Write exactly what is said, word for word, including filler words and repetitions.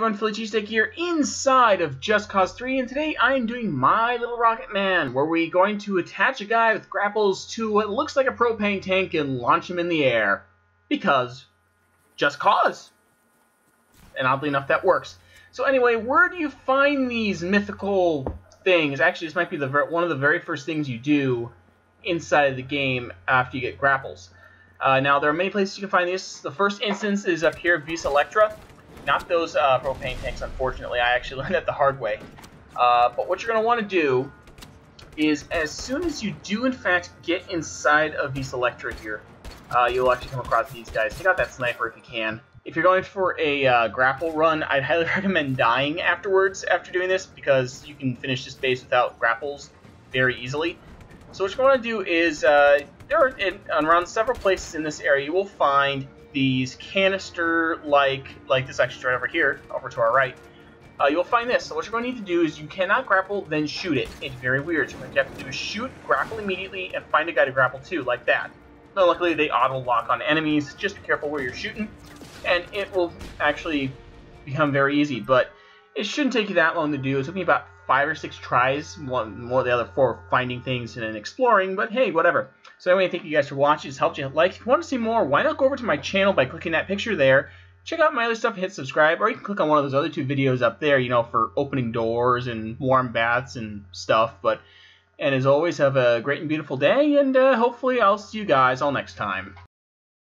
everyone, Philly Cheesesteak here inside of Just Cause three, and today I am doing My Little Rocket Man, where we're going to attach a guy with grapples to what looks like a propane tank and launch him in the air. Because, Just Cause! And oddly enough, that works. So anyway, where do you find these mythical things? Actually, this might be the one of the very first things you do inside of the game after you get grapples. Uh, now, there are many places you can find these. The first instance is up here, Vis Electra. Not those uh, propane tanks, unfortunately. I actually learned that the hard way. Uh, but what you're going to want to do is, as soon as you do, in fact, get inside of Vis Electra here, uh, you'll actually come across these guys. Take out that sniper if you can. If you're going for a uh, grapple run, I'd highly recommend dying afterwards after doing this, because you can finish this base without grapples very easily. So what you're going to do is, uh, there are in, around several places in this area, you will find these canister like like this actually right over here, over to our right. Uh, you'll find this. So what you're going to need to do is, you cannot grapple, then shoot it. It's very weird. So what you have to do is shoot, grapple immediately, and find a guy to grapple to, like that. Now, luckily, they auto-lock on enemies. Just be careful where you're shooting, and it will actually become very easy. But it shouldn't take you that long to do. It took me about five or six tries, one more the other four finding things and then exploring, but hey, whatever. So anyway, thank you guys for watching. It's helped you. Like, if you want to see more, why not go over to my channel by clicking that picture there. Check out my other stuff, hit subscribe, or you can click on one of those other two videos up there, you know, for opening doors and warm baths and stuff. But, and as always, have a great and beautiful day, and uh, hopefully I'll see you guys all next time.